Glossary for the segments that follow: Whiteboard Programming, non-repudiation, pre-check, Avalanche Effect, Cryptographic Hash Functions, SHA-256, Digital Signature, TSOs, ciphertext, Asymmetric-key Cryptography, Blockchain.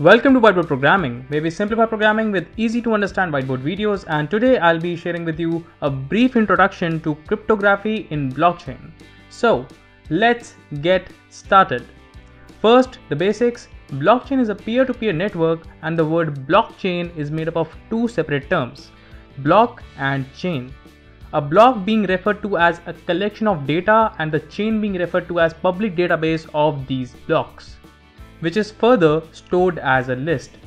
Welcome to Whiteboard Programming, where we simplify programming with easy to understand whiteboard videos, and today I'll be sharing with you a brief introduction to cryptography in blockchain. So let's get started. First, the basics. Blockchain is a peer-to-peer network, and the word blockchain is made up of two separate terms, block and chain. A block being referred to as a collection of data and the chain being referred to as public database of these blocks, which is further stored as a list.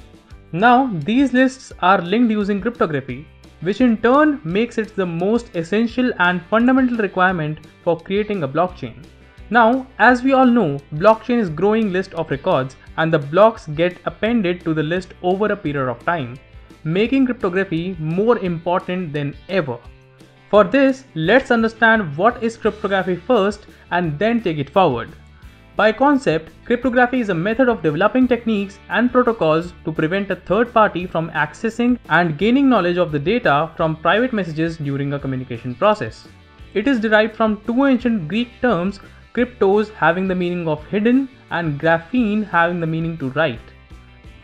Now, these lists are linked using cryptography, which in turn makes it the most essential and fundamental requirement for creating a blockchain. Now, as we all know, blockchain is a growing list of records, and the blocks get appended to the list over a period of time, making cryptography more important than ever. For this, let's understand what is cryptography first and then take it forward. By concept, cryptography is a method of developing techniques and protocols to prevent a third party from accessing and gaining knowledge of the data from private messages during a communication process. It is derived from two ancient Greek terms, cryptos having the meaning of hidden and graphene having the meaning to write.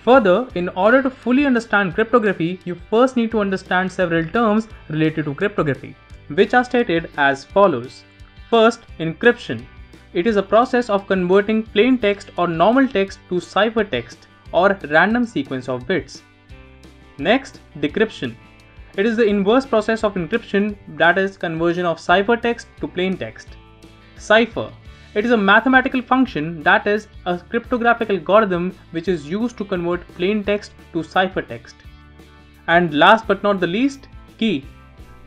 Further, in order to fully understand cryptography, you first need to understand several terms related to cryptography, which are stated as follows. First, encryption. It is a process of converting plain text or normal text to ciphertext or random sequence of bits. Next, decryption. It is the inverse process of encryption, that is conversion of ciphertext to plain text. Cipher. It is a mathematical function, that is a cryptographic algorithm which is used to convert plain text to ciphertext. And last but not the least, key.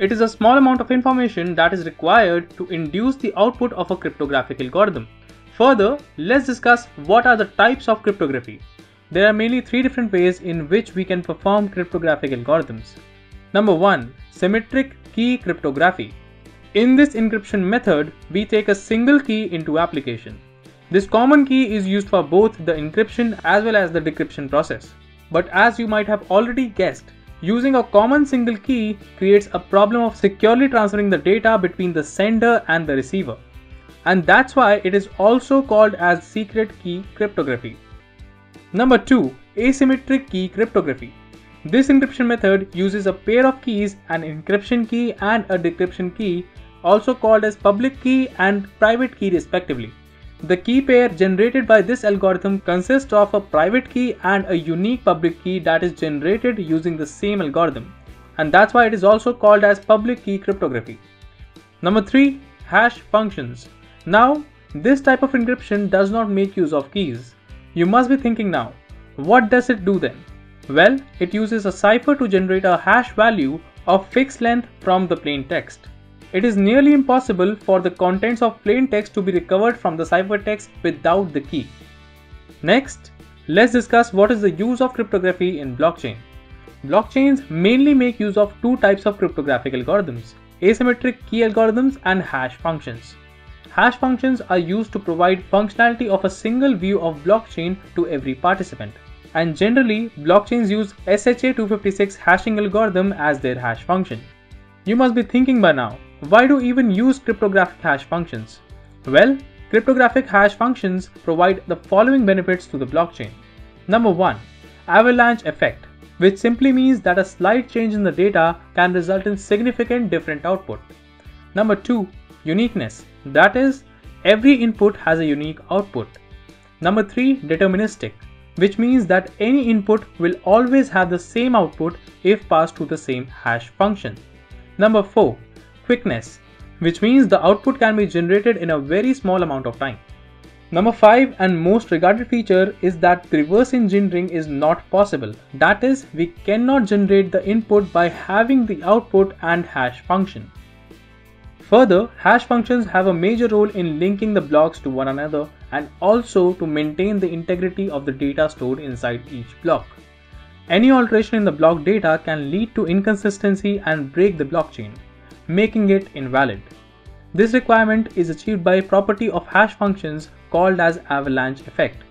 It is a small amount of information that is required to induce the output of a cryptographic algorithm. Further, let's discuss what are the types of cryptography. There are mainly three different ways in which we can perform cryptographic algorithms. Number 1. Symmetric-key cryptography. In this encryption method, we take a single key into application. This common key is used for both the encryption as well as the decryption process. But as you might have already guessed, using a common single key creates a problem of securely transferring the data between the sender and the receiver. And that's why it is also called as secret key cryptography. Number 2. Asymmetric key cryptography. This encryption method uses a pair of keys, an encryption key and a decryption key, also called as public key and private key respectively. The key pair generated by this algorithm consists of a private key and a unique public key that is generated using the same algorithm, and that's why it is also called as public key cryptography. Number 3. Hash functions. Now, this type of encryption does not make use of keys. You must be thinking now, what does it do then? Well, it uses a cipher to generate a hash value of fixed length from the plain text. It is nearly impossible for the contents of plain text to be recovered from the ciphertext without the key. Next, let's discuss what is the use of cryptography in blockchain. Blockchains mainly make use of two types of cryptographic algorithms, asymmetric key algorithms and hash functions. Hash functions are used to provide functionality of a single view of blockchain to every participant. And generally, blockchains use SHA-256 hashing algorithm as their hash function. You must be thinking by now, why do even use cryptographic hash functions? Well, cryptographic hash functions provide the following benefits to the blockchain. Number 1. Avalanche Effect, which simply means that a slight change in the data can result in significant different output. Number 2. Uniqueness, that is, every input has a unique output. Number 3. Deterministic, which means that any input will always have the same output if passed to the same hash function. Number 4. Quickness, which means the output can be generated in a very small amount of time. Number 5 and most regarded feature is that reverse engineering is not possible. That is, we cannot generate the input by having the output and hash function. Further, hash functions have a major role in linking the blocks to one another and also to maintain the integrity of the data stored inside each block. Any alteration in the block data can lead to inconsistency and break the blockchain, making it invalid. This requirement is achieved by a property of hash functions called as avalanche effect.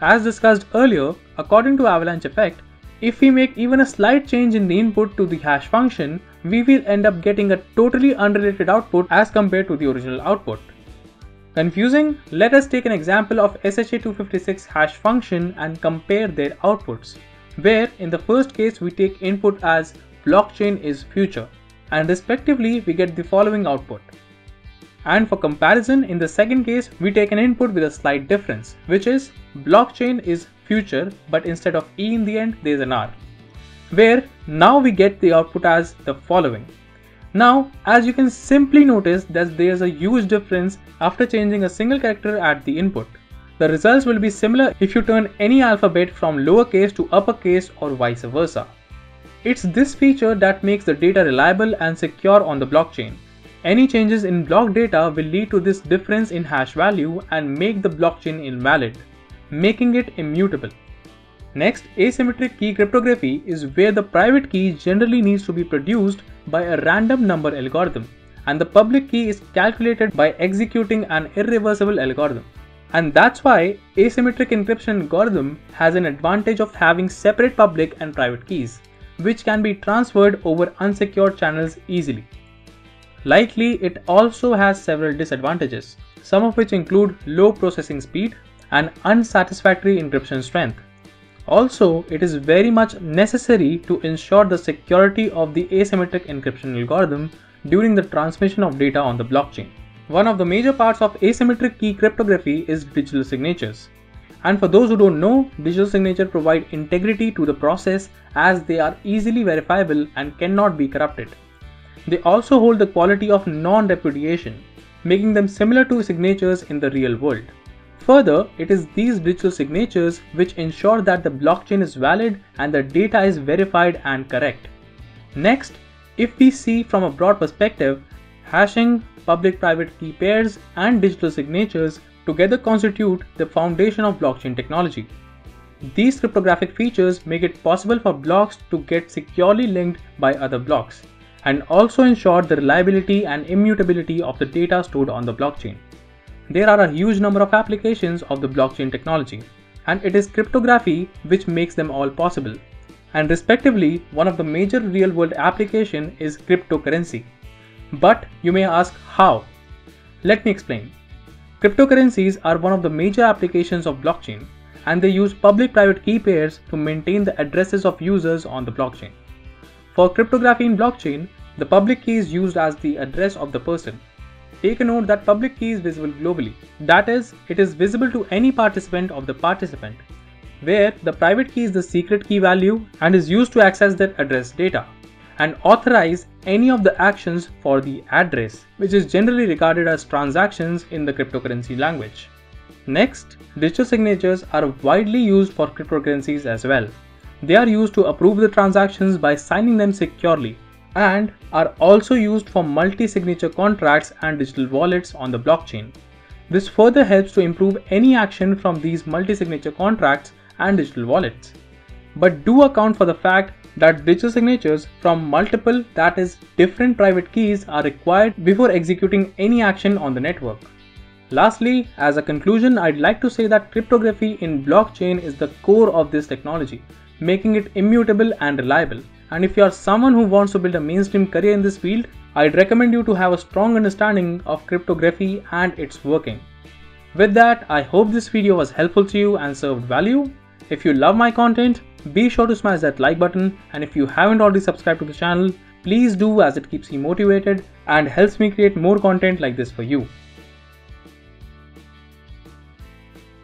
As discussed earlier, according to avalanche effect, if we make even a slight change in the input to the hash function, we will end up getting a totally unrelated output as compared to the original output. Confusing? Let us take an example of SHA-256 hash function and compare their outputs, where in the first case we take input as blockchain is future, and respectively we get the following output. And for comparison, in the second case we take an input with a slight difference, which is blockchain is future, but instead of E in the end there is an R, where now we get the output as the following. Now, as you can simply notice that there is a huge difference after changing a single character at the input. The results will be similar if you turn any alphabet from lowercase to uppercase or vice versa. It's this feature that makes the data reliable and secure on the blockchain. Any changes in block data will lead to this difference in hash value and make the blockchain invalid, making it immutable. Next, asymmetric key cryptography is where the private key generally needs to be produced by a random number algorithm, and the public key is calculated by executing an irreversible algorithm. And that's why asymmetric encryption algorithm has an advantage of having separate public and private keys, which can be transferred over unsecured channels easily. Likely, it also has several disadvantages, some of which include low processing speed and unsatisfactory encryption strength. Also, it is very much necessary to ensure the security of the asymmetric encryption algorithm during the transmission of data on the blockchain. One of the major parts of asymmetric key cryptography is digital signatures. And for those who don't know, digital signatures provide integrity to the process as they are easily verifiable and cannot be corrupted. They also hold the quality of non-repudiation, making them similar to signatures in the real world. Further, it is these digital signatures which ensure that the blockchain is valid and the data is verified and correct. Next, if we see from a broad perspective, hashing, public-private key pairs, and digital signatures together constitute the foundation of blockchain technology. These cryptographic features make it possible for blocks to get securely linked by other blocks, and also ensure the reliability and immutability of the data stored on the blockchain. There are a huge number of applications of the blockchain technology, and it is cryptography which makes them all possible. And respectively, one of the major real-world application is cryptocurrency. But you may ask how? Let me explain. Cryptocurrencies are one of the major applications of blockchain, and they use public-private key pairs to maintain the addresses of users on the blockchain. For cryptography in blockchain, the public key is used as the address of the person. Take a note that public key is visible globally, that is, it is visible to any participant of the participant, where the private key is the secret key value and is used to access that address data and authorize any of the actions for the address, which is generally regarded as transactions in the cryptocurrency language. Next, digital signatures are widely used for cryptocurrencies as well. They are used to approve the transactions by signing them securely, and are also used for multi-signature contracts and digital wallets on the blockchain. This further helps to improve any action from these multi-signature contracts and digital wallets. But do account for the fact that digital signatures from multiple, that is, different private keys are required before executing any action on the network. Lastly, as a conclusion, I'd like to say that cryptography in blockchain is the core of this technology, making it immutable and reliable. And if you are someone who wants to build a mainstream career in this field, I'd recommend you to have a strong understanding of cryptography and its working. With that, I hope this video was helpful to you and served value. If you love my content, be sure to smash that like button, and if you haven't already subscribed to the channel, please do, as it keeps me motivated and helps me create more content like this for you.